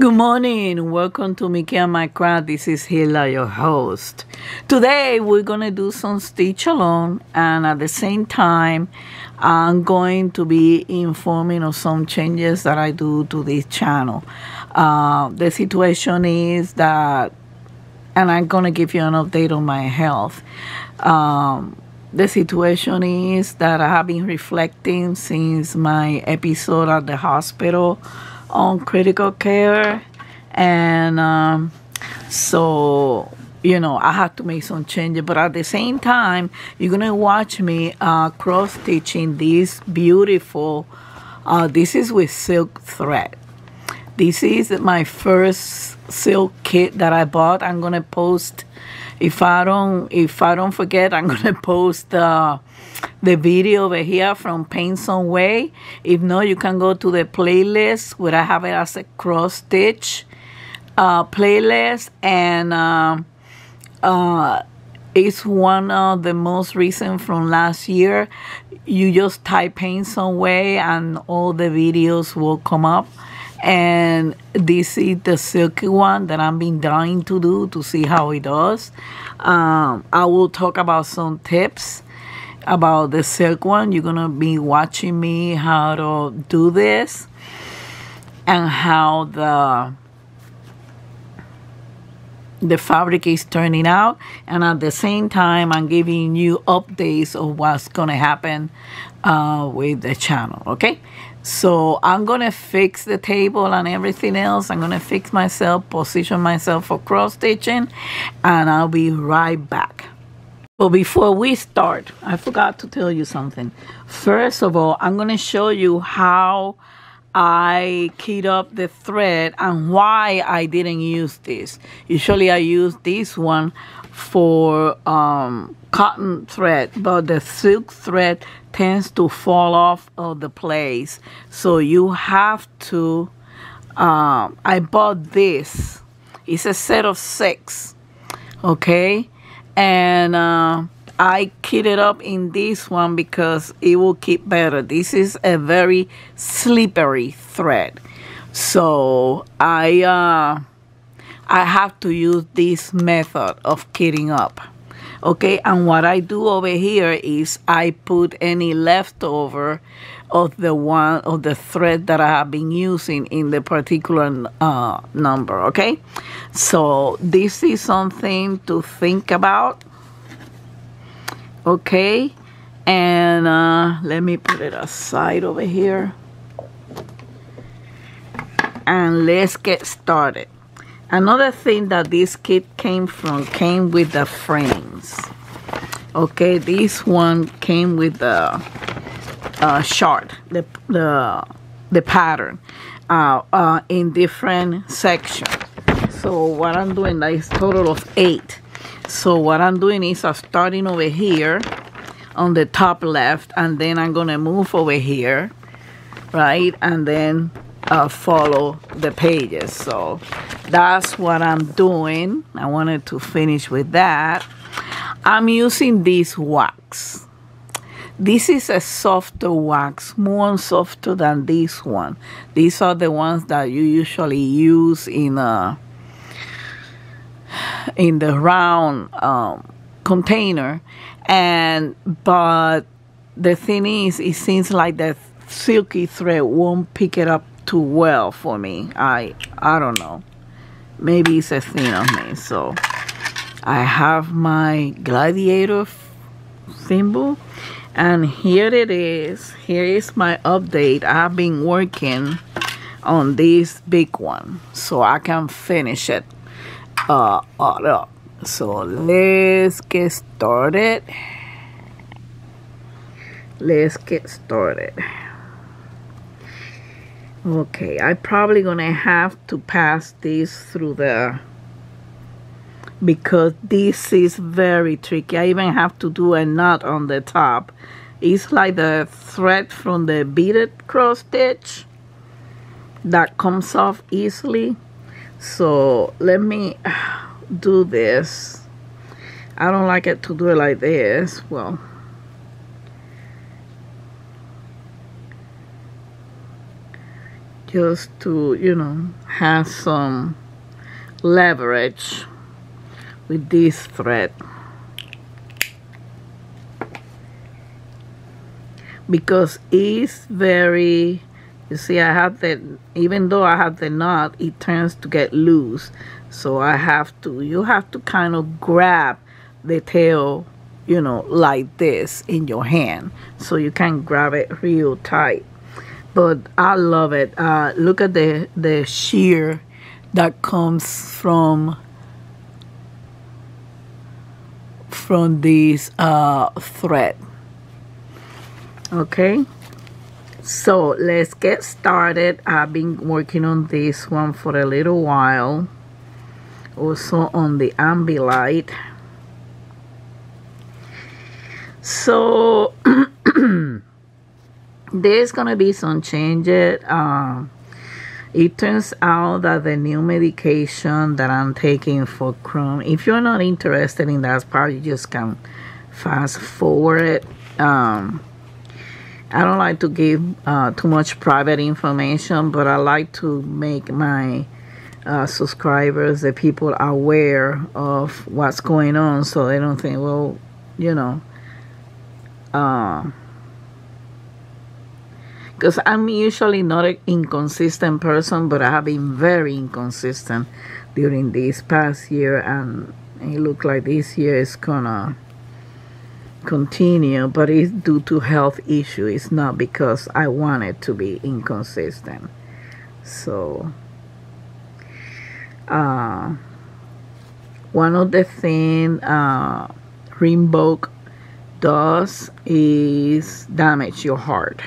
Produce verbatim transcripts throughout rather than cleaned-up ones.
Good morning, welcome to Mickey and My Crafts. This is Hilda, your host. Today we're going to do some stitch along, and at the same time I'm going to be informing of some changes that I do to this channel. Uh, the situation is that, and I'm going to give you an update on my health. Um, The situation is that I have been reflecting since my episode at the hospital on critical care. And um, so, you know, I had to make some changes. But at the same time, you're going to watch me uh, cross-stitching this beautiful, uh, this is with silk thread. This is my first silk kit that I bought. I'm gonna post, if I don't, if I don't forget, I'm gonna post uh, the video over here from Paintsomeway. If not, you can go to the playlist where I have it as a cross stitch uh, playlist, and uh, uh, it's one of the most recent from last year. You just type Paintsomeway, and all the videos will come up. And this is the silky one that I've been dying to do to see how it does. Um, I will talk about some tips about the silk one. You're going to be watching me how to do this and how the the fabric is turning out. And at the same time, I'm giving you updates of what's going to happen uh, with the channel, okay? So I'm going to fix the table and everything else. I'm going to fix myself, position myself for cross-stitching, and I'll be right back. But before we start, I forgot to tell you something. First of all, I'm going to show you how I keyed up the thread and why I didn't use this. Usually I use this one for um, cotton thread, but the silk thread tends to fall off of the place, so you have to um, I bought this. It's a set of six, okay, and uh, I kitted up in this one because it will keep better. This is a very slippery thread, so I uh, I have to use this method of kitting up. Okay, and what I do over here is I put any leftover of the one of the thread that I have been using in the particular uh, number. Okay, so this is something to think about. Okay, and uh, let me put it aside over here, and let's get started. Another thing that this kit came from came with the frames. Okay, this one came with the uh, chart, the the the pattern, uh, uh, in different sections. So what I'm doing that is total of eight. So what I'm doing is I'm starting over here on the top left, and then I'm gonna move over here, right, and then uh, follow the pages. So that's what I'm doing. I wanted to finish with that. I'm using this wax. This is a softer wax, more softer than this one. These are the ones that you usually use in a in the round um, container. And but the thing is, it seems like the silky thread won't pick it up too well for me. I I don't know. Maybe it's a thing of me. So I have my gladiator symbol, and here it is. Here is my update. I've been working on this big one so I can finish it uh, all up. So let's get started. Let's get started. Okay, I'm probably gonna have to pass this through the, because this is very tricky. I even have to do a knot on the top. It's like the thread from the beaded cross stitch that comes off easily. So let me do this. I don't like it to do it like this. Well, just to, you know, have some leverage with this thread, because it's very, you see, I have the, even though I have the knot, it tends to get loose, so I have to, you have to kind of grab the tail, you know, like this in your hand, so you can grab it real tight. But I love it. Uh, look at the, the sheer that comes from from this uh, thread. Okay, so let's get started. I've been working on this one for a little while, also on the Ambilight. So there's gonna be some changes. Uh, it turns out that the new medication that I'm taking for Crohn's, if you're not interested in that part, you just can fast forward it. um, I don't like to give uh, too much private information, but I like to make my uh, subscribers, the people, aware of what's going on, so they don't think, well, you know, because uh, I'm usually not an inconsistent person, but I have been very inconsistent during this past year, and it looks like this year is gonna continue, but it's due to health issue. It's not because I want it to be inconsistent. So uh, one of the things uh, Rinvoq does is damage your heart,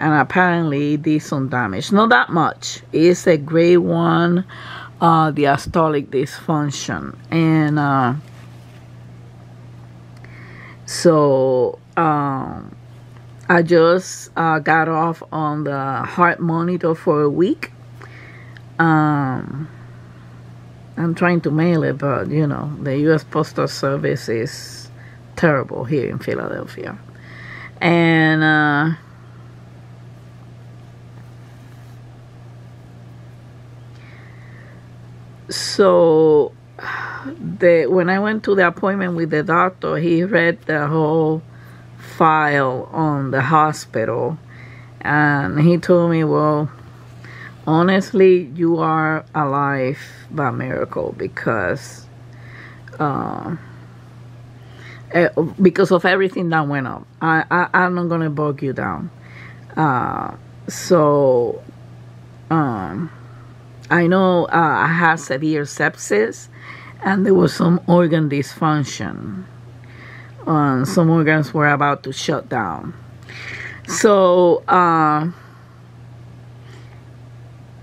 and apparently it did some damage, not that much. It's a grade one uh, diastolic dysfunction, and uh, so um, I just uh, got off on the heart monitor for a week. um, I'm trying to mail it, but you know, the U S Postal Service is terrible here in Philadelphia, and uh, so The, when I went to the appointment with the doctor, he read the whole file on the hospital, and he told me, well, honestly, you are alive by miracle, because uh, because of everything that went up. I, I, I'm not going to bog you down. Uh, so um, I know uh, I had severe sepsis, and there was some organ dysfunction. Um, some organs were about to shut down. So uh,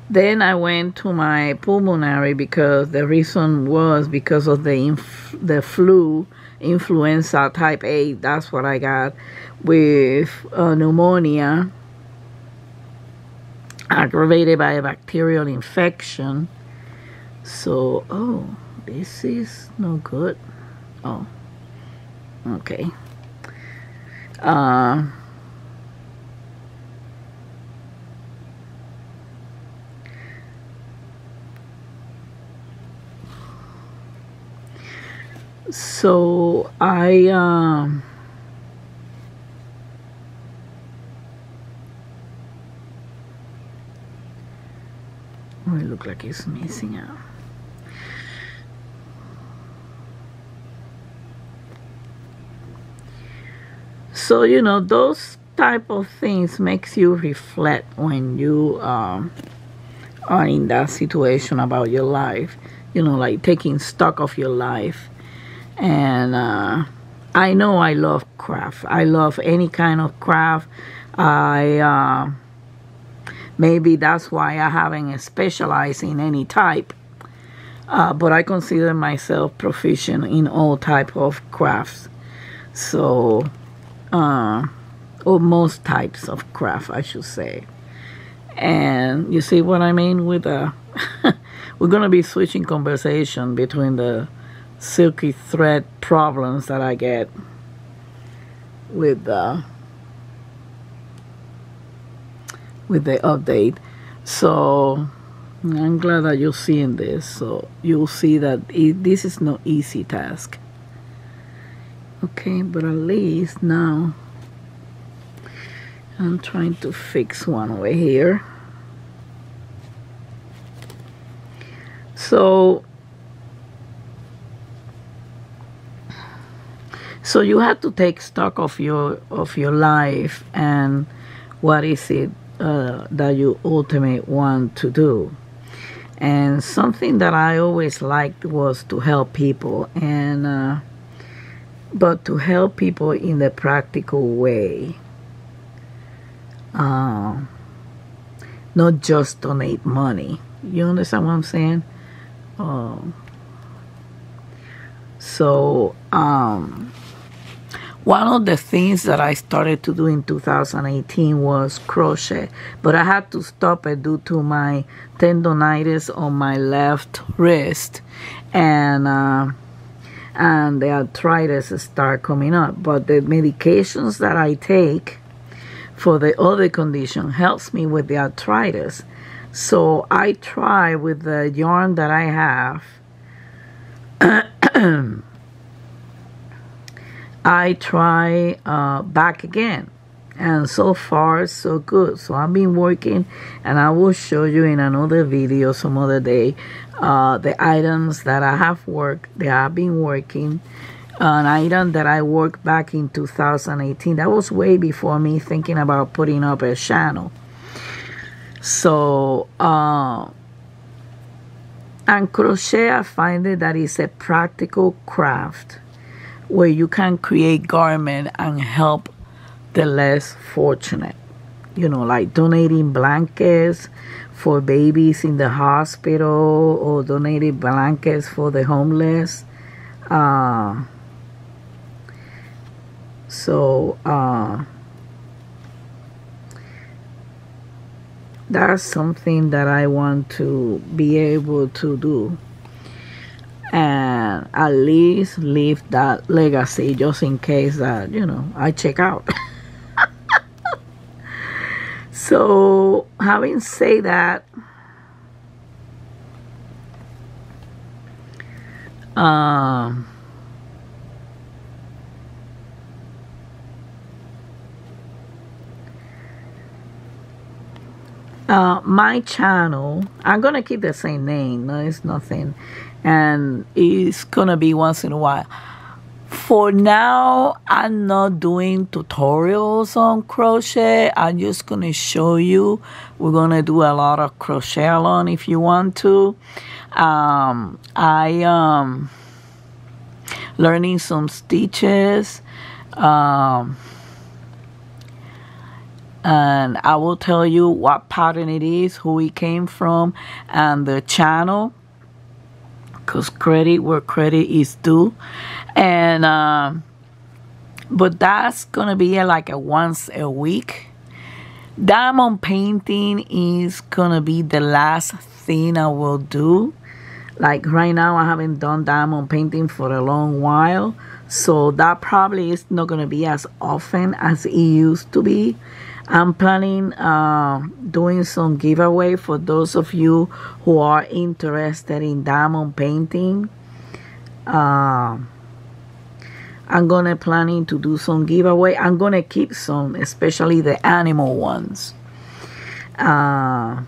then I went to my pulmonary, because the reason was because of the inf the flu, influenza type A. That's what I got, with uh, pneumonia aggravated by a bacterial infection. So, oh, this is no good. Oh, okay. Uh, so I um oh, it looks like it's missing out. So, you know, those type of things makes you reflect when you um, are in that situation about your life. You know, like taking stock of your life. And uh, I know I love craft. I love any kind of craft. I uh, maybe that's why I haven't specialized in any type. Uh, but I consider myself proficient in all type of crafts. So... Uh, or most types of craft, I should say. And you see what I mean with uh, we're going to be switching conversation between the silky thread problems that I get with the uh, with the update. So I'm glad that you're seeing this, so you'll see that it, this is no easy task. Okay, but at least now I'm trying to fix one over here. So so you have to take stock of your of your life and what is it uh, that you ultimately want to do. And something that I always liked was to help people, and uh, but to help people in the practical way. Uh, not just donate money. You understand what I'm saying? Uh, so um, one of the things that I started to do in two thousand eighteen was crochet, but I had to stop it due to my tendonitis on my left wrist, and uh, and the arthritis start coming up. But the medications that I take for the other condition helps me with the arthritis. So I try with the yarn that I have. I try uh, back again, and so far so good. So I've been working, and I will show you in another video some other day uh, the items that I have worked, that I've been working. An item that I worked back in two thousand eighteen. That was way before me thinking about putting up a channel. So, uh, and crochet, I find it that it's a practical craft where you can create garment and help the less fortunate. You know, like donating blankets for babies in the hospital, or donating blankets for the homeless. Uh, So, uh, that's something that I want to be able to do, and at least leave that legacy, just in case that, you know, I check out. So, having said that, um, Uh, my channel, I'm going to keep the same name. No, it's nothing. And it's going to be once in a while. For now, I'm not doing tutorials on crochet. I'm just going to show you. We're going to do a lot of crochet along if you want to. Um, I am learning some stitches. Um... And I will tell you what pattern it is, who it came from, and the channel. Because credit where credit is due. And, uh, but that's going to be like a once a week. Diamond painting is going to be the last thing I will do. Like right now, I haven't done diamond painting for a long while. So that probably is not going to be as often as it used to be. I'm planning uh, doing some giveaway for those of you who are interested in diamond painting. Uh, I'm going to planning to do some giveaway. I'm going to keep some, especially the animal ones. Because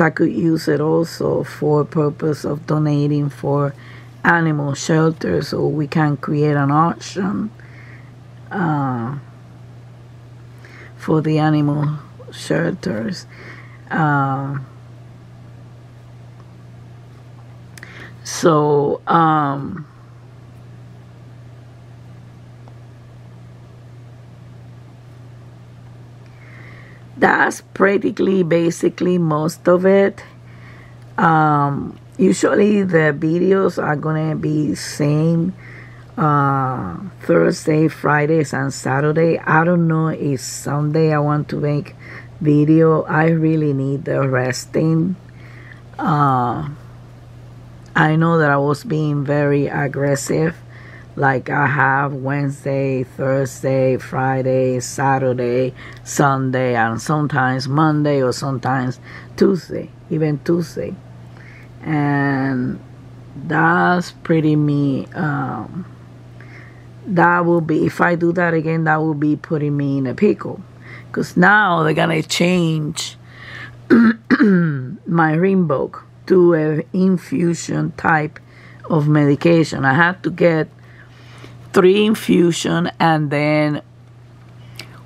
uh, I could use it also for purpose of donating for animal shelters, so we can create an auction. Uh, for the animal shelters. Uh, so, um, that's practically, basically, most of it. Um, usually the videos are gonna be same. Uh, Thursday, Fridays, and Saturday. I don't know if Sunday I want to make video. I really need the resting. Uh, I know that I was being very aggressive Like I have Wednesday, Thursday, Friday, Saturday, Sunday, and sometimes Monday or sometimes Tuesday, even Tuesday. And that's pretty me. Um, that will be, if I do that again, that will be putting me in a pickle. Because now they're going to change my Rinvoq to an infusion type of medication. I have to get three infusion, and then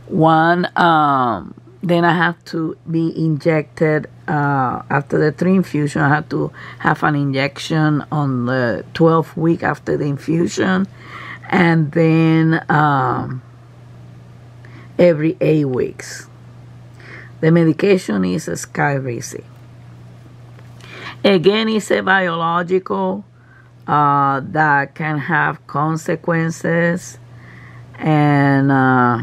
one, um, then I have to be injected. Uh, after the three infusion, I have to have an injection on the twelfth week after the infusion, and then um, every eight weeks. The medication is a Skyrizi. Again, it's a biological uh, that can have consequences, and uh,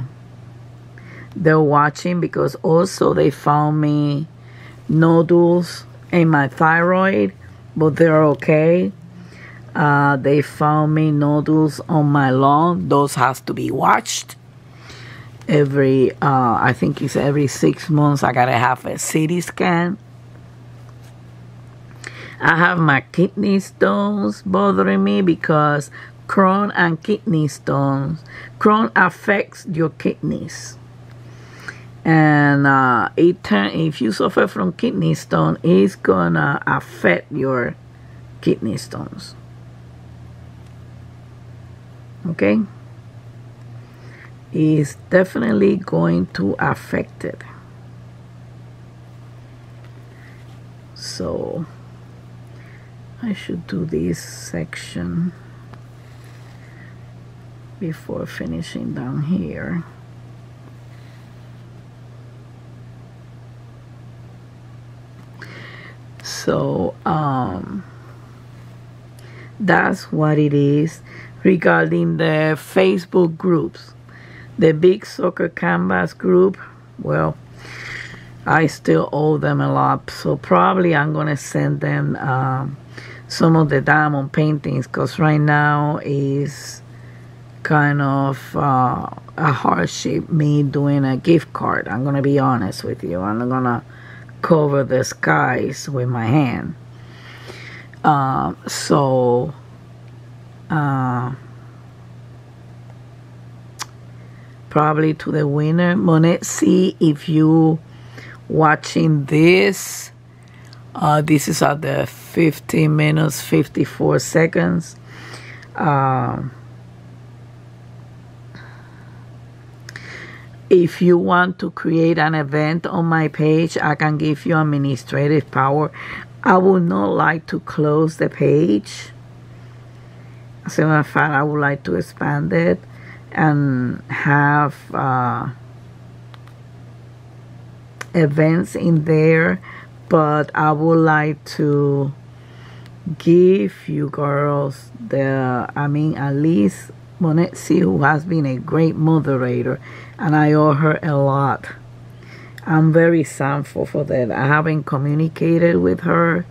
they're watching, because also they found me nodules in my thyroid, but they're okay. Uh, they found me nodules on my lung. Those have to be watched. Every, uh, I think it's every six months, I gotta have a C T scan. I have my kidney stones bothering me, because Crohn and kidney stones, Crohn affects your kidneys. And uh, it turn, if you suffer from kidney stone, it's gonna affect your kidney stones. Okay? Is definitely going to affect it. So I should do this section before finishing down here. So um, that's what it is regarding the Facebook groups. The Big Soccer Canvas group, well, I still owe them a lot. So probably I'm going to send them um, some of the diamond paintings, because right now is kind of uh, a hardship me doing a gift card. I'm going to be honest with you. I'm going to cover the skies with my hand. Um, so... Uh, probably to the winner, Monette. See if you watching this. Uh, this is at the fifteen minutes fifty-four seconds. Um, if you want to create an event on my page, I can give you administrative power. I would not like to close the page. As a matter of fact, I would like to expand it and have uh, events in there, but I would like to give you girls the, I mean, at least Monette, who has been a great moderator, and I owe her a lot. I'm very thankful for that. I haven't communicated with her.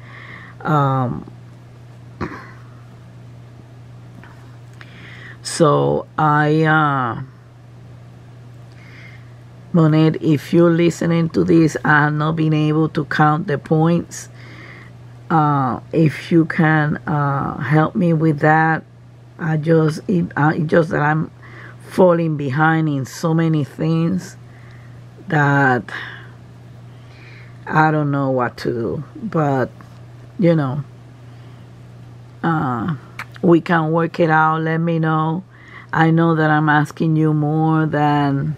Um, So I, uh, Monette, if you're listening to this, I have not been able to count the points. Uh, if you can uh, help me with that, I just, it, I, just that I'm falling behind in so many things that I don't know what to do. But, you know, uh, we can work it out. Let me know. I know that I'm asking you more than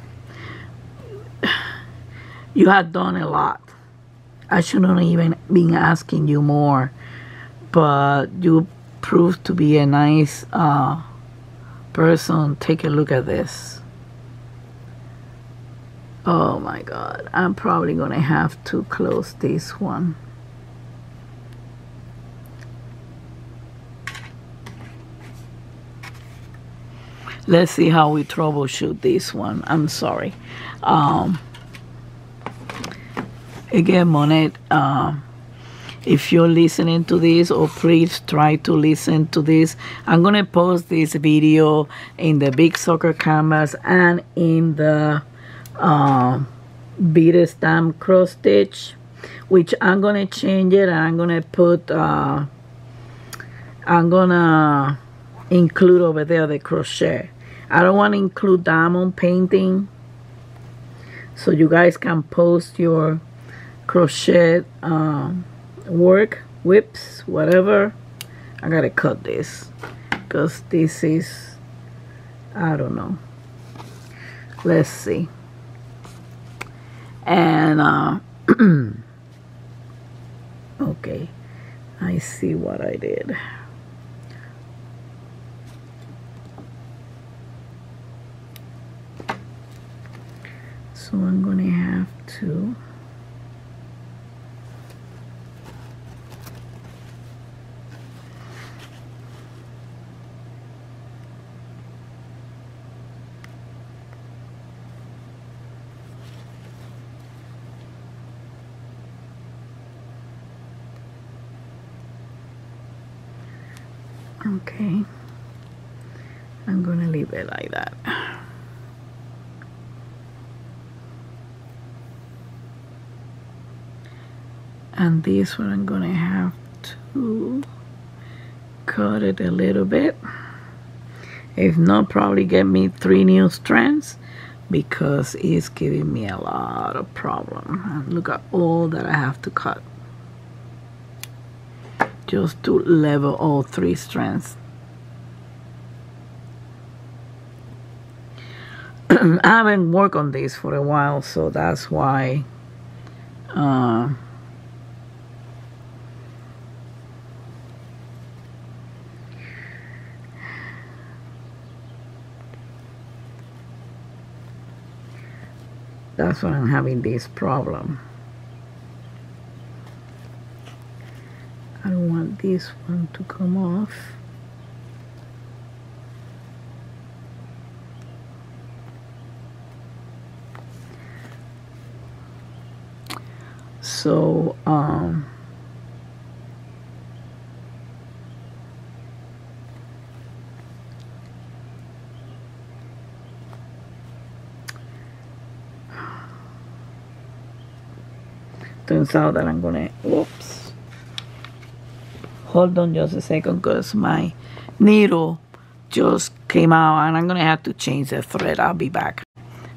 you have done a lot. I shouldn't even been asking you more, but you proved to be a nice uh, person. Take a look at this. Oh my God! I'm probably gonna have to close this one. Let's see how we troubleshoot this one. I'm sorry. Um, again, Monette, uh, if you're listening to this, or please try to listen to this. I'm going to post this video in the big soccer canvas and in the uh, beaded stamp cross stitch, which I'm going to change it, and I'm going to put uh, I'm going to include over there the crochet. I don't want to include diamond painting, so you guys can post your crochet um, work, whips, whatever. I gotta cut this because this is, I don't know, let's see. And uh, okay, I see what I did. So I'm gonna have to Okay, I'm gonna leave it like that. And this one I'm gonna have to cut it a little bit. If not, probably get me three new strands, because it's giving me a lot of problem. And look at all that I have to cut, just to level all three strands. I haven't worked on this for a while, so that's why uh, that's why I'm having this problem. I don't want this one to come off. So, um, turns out that I'm gonna, whoops. Hold on just a second, because my needle just came out and I'm going to have to change the thread. I'll be back.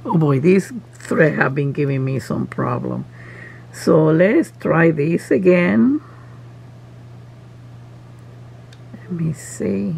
Oh boy, this thread has been giving me some problem. So let's try this again. Let me see.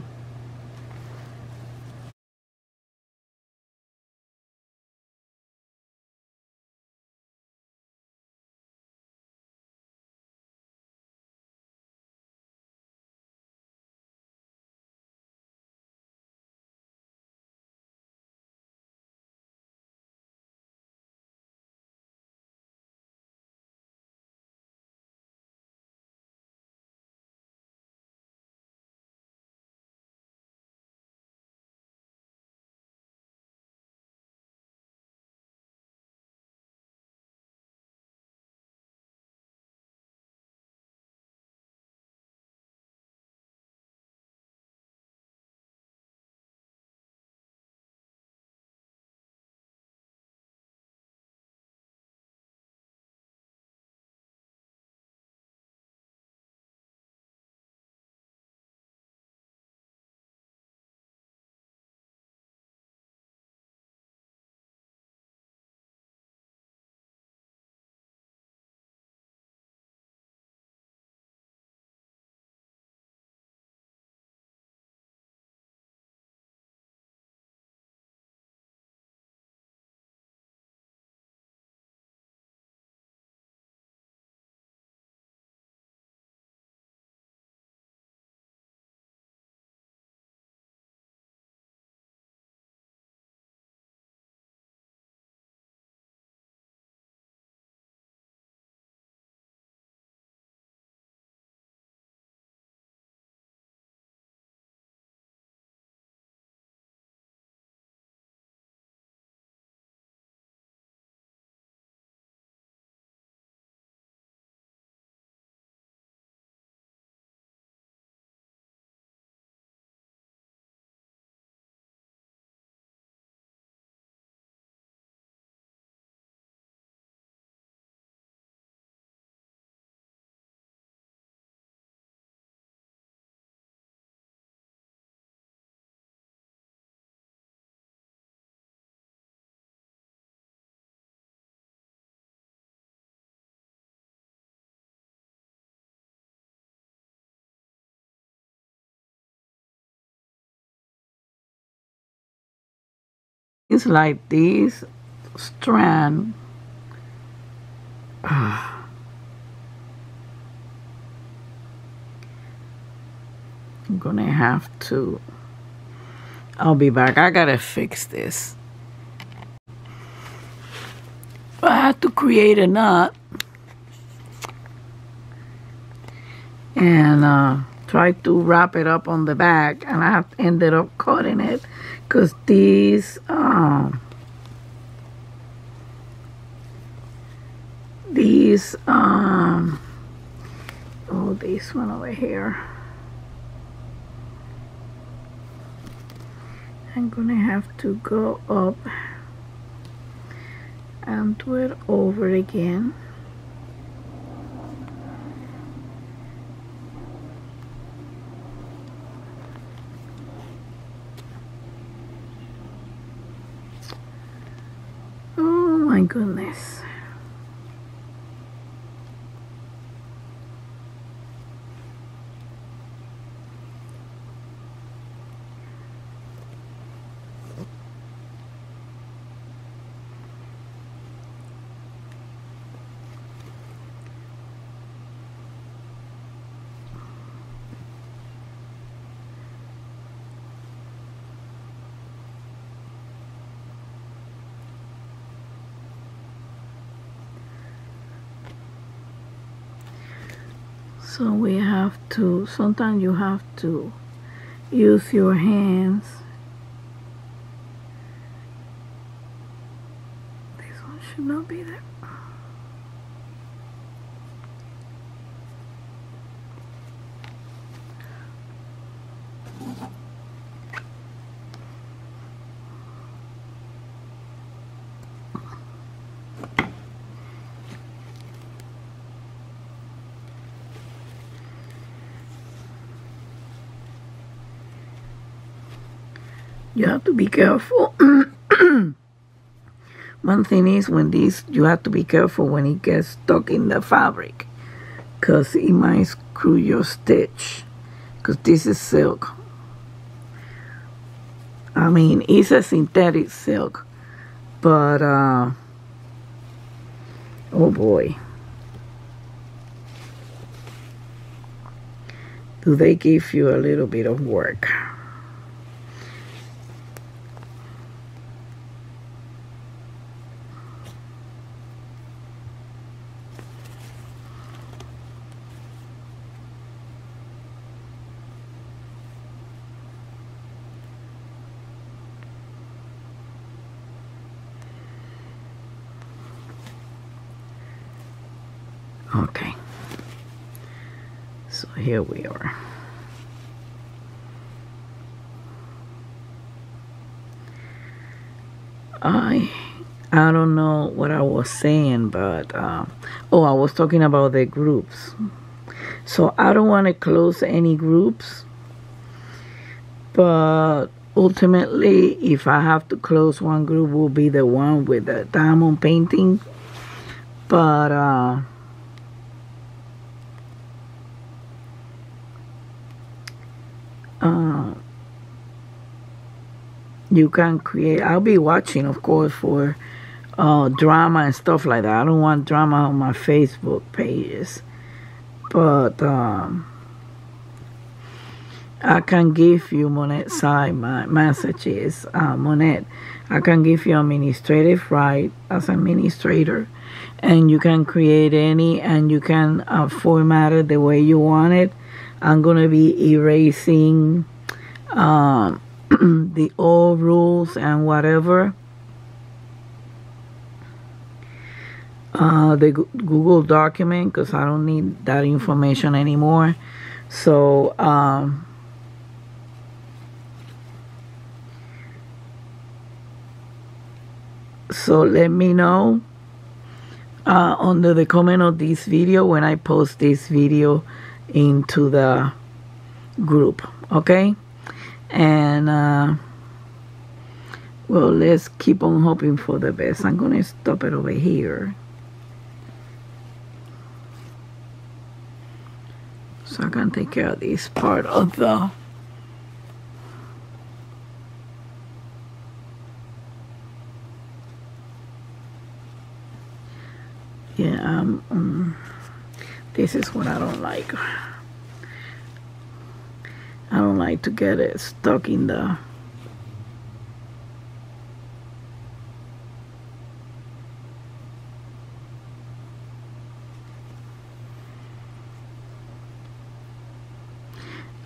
It's like this strand. I'm gonna have to. I'll be back. I gotta fix this. I had to create a knot and uh, try to wrap it up on the back, and I ended up cutting it because these um, these um, oh, this one over here. I'm gonna have to go up and do it over again. Oh my goodness. So we have to, sometimes you have to use your hands. This one should not be there. You have to be careful. One thing is when these, you have to be careful when it gets stuck in the fabric, because it might screw your stitch, because this is silk. I mean, it's a synthetic silk, but uh, oh boy, do they give you a little bit of work. Okay, so here we are. I I don't know what I was saying, but uh, oh, I was talking about the groups. So I don't want to close any groups, but ultimately, if I have to close one group, will be the one with the diamond painting. But uh, Uh, you can create. I'll be watching, of course, for uh, drama and stuff like that. I don't want drama on my Facebook pages, but um, I can give you Monette's side. My message is uh, Monette. I can give you administrative right as administrator, and you can create any, and you can uh, format it the way you want it. I'm going to be erasing uh, the old rules and whatever. Uh, the Google document, because I don't need that information anymore. So, um, so let me know uh, under the comment of this video when I post this video into the group, okay? And uh, well, let's keep on hoping for the best. I'm gonna stop it over here so I can take care of this part of the Yeah, um, um, this is what I don't like. I don't like to get it stuck in the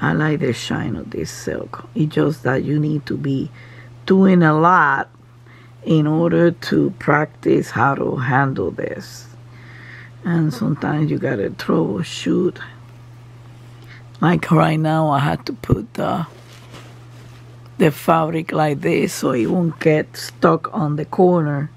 I like the shine of this silk. It's just that you need to be doing a lot in order to practice how to handle this. And sometimes you gotta troubleshoot. Like right now, I had to put the, the fabric like this so it won't get stuck on the corner.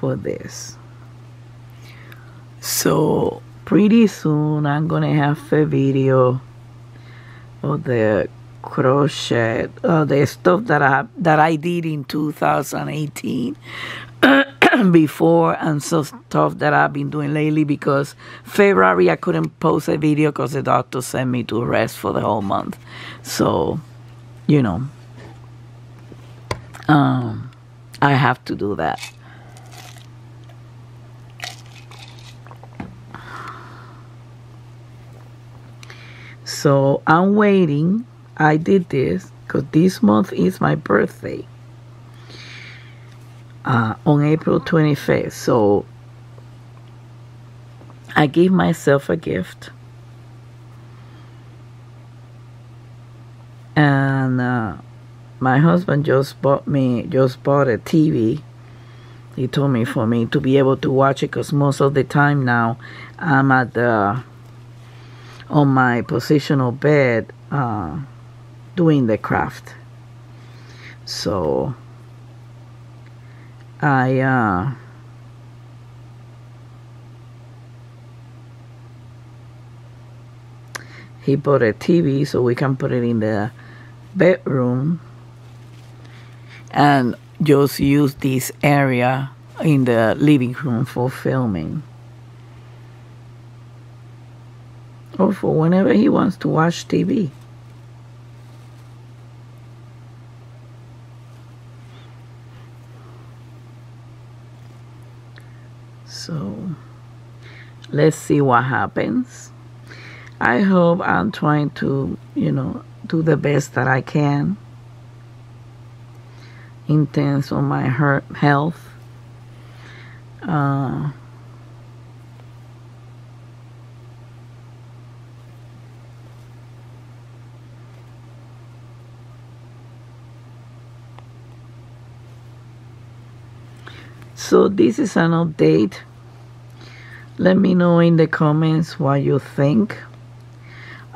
For this, so pretty soon I'm gonna have a video of the crochet, uh, the stuff that I that I did in two thousand eighteen before, and some stuff that I've been doing lately, because February I couldn't post a video because the doctor sent me to rest for the whole month. So you know, um, I have to do that. So I'm waiting. I did this because this month is my birthday uh, on April twenty-fifth. So I gave myself a gift. And uh, my husband just bought me, just bought a T V. He told me for me to be able to watch it, because most of the time now I'm at the... on my positional bed uh, doing the craft. So I uh, he bought a T V so we can put it in the bedroom and just use this area in the living room for filming, or for whenever he wants to watch T V. So let's see what happens. I hope I'm trying to, you know, do the best that I can in terms of my health. Uh, So this is an update. Let me know in the comments what you think.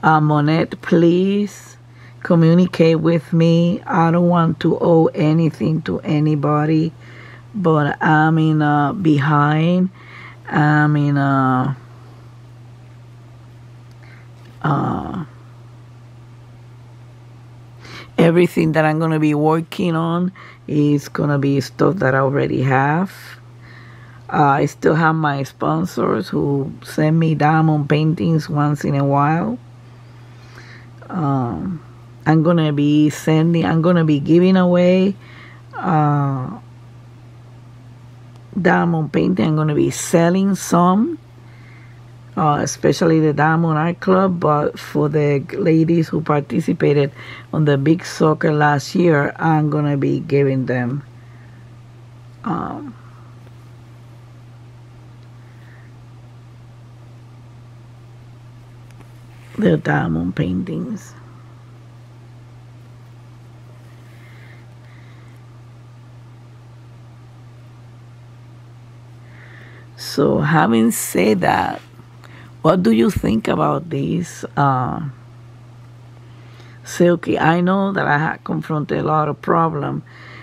Uh, Monette, please communicate with me. I don't want to owe anything to anybody, but I'm in uh, behind. I'm in uh, uh, everything that I'm going to be working on. It's going to be stuff that I already have. Uh, I still have my sponsors who send me diamond paintings once in a while. Um, I'm going to be sending, I'm going to be giving away uh, diamond painting. I'm going to be selling some, uh, especially the Diamond Art Club. But for the ladies who participated on the big soccer last year, I'm gonna be giving them um, the diamond paintings. So having said that, what do you think about this uh, silky? I know that I had confronted a lot of problems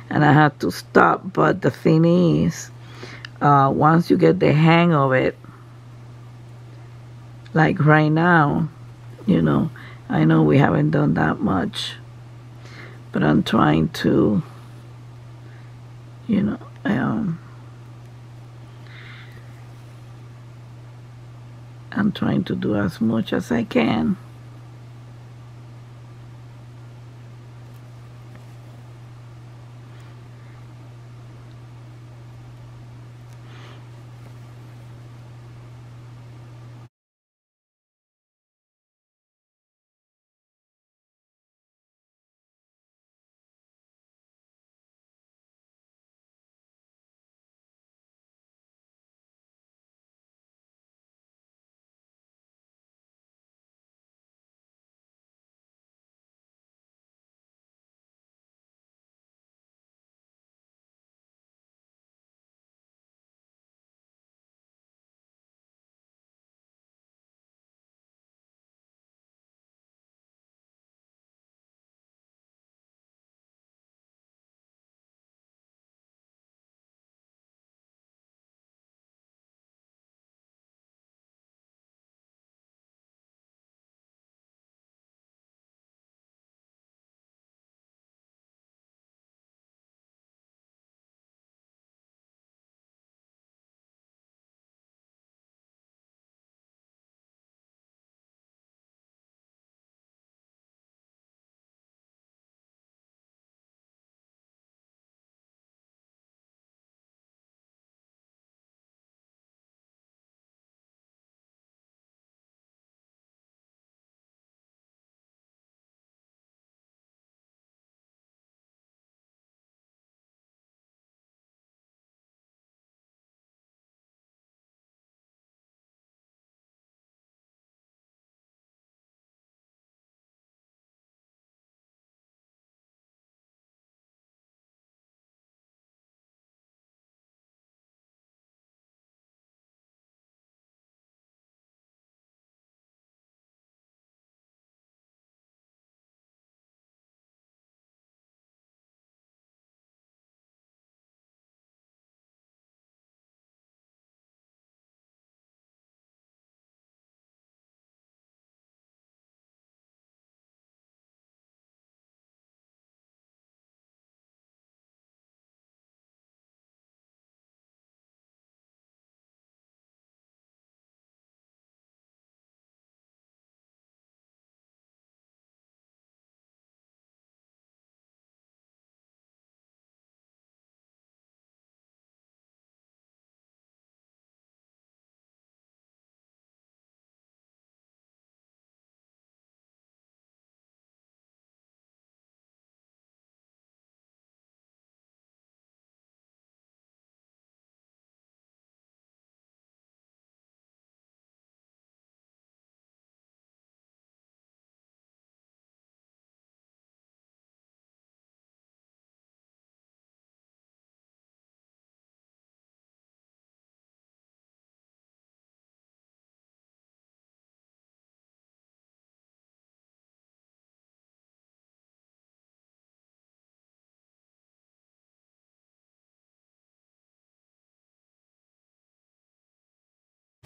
and I had to stop, but the thing is, uh, once you get the hang of it, like right now, you know, I know we haven't done that much, but I'm trying to, you know, um, I'm trying to do as much as I can.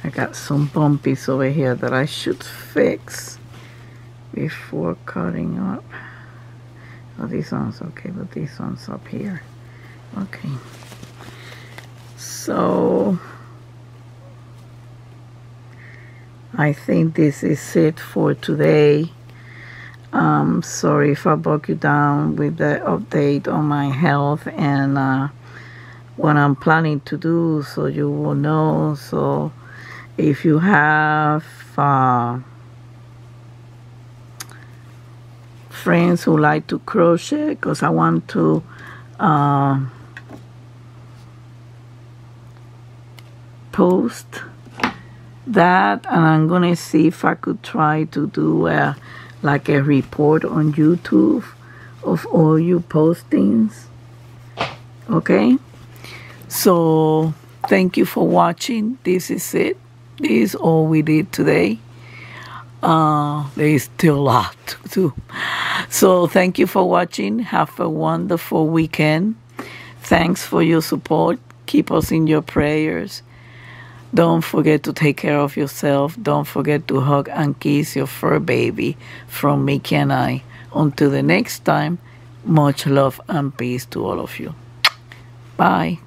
I got some bumpies over here that I should fix before cutting up. Oh, these ones, okay, but these ones up here. Okay. So, I think this is it for today. Um, sorry if I bog you down with the update on my health and uh, what I'm planning to do, so you will know. So, if you have uh, friends who like to crochet, because I want to uh, post that, and I'm going to see if I could try to do a, like a report on YouTube of all your postings. Okay? So, thank you for watching. This is it. This is all we did today. Uh, there is still a lot to do. So thank you for watching. Have a wonderful weekend. Thanks for your support. Keep us in your prayers. Don't forget to take care of yourself. Don't forget to hug and kiss your fur baby from Mickey and I. Until the next time, much love and peace to all of you. Bye.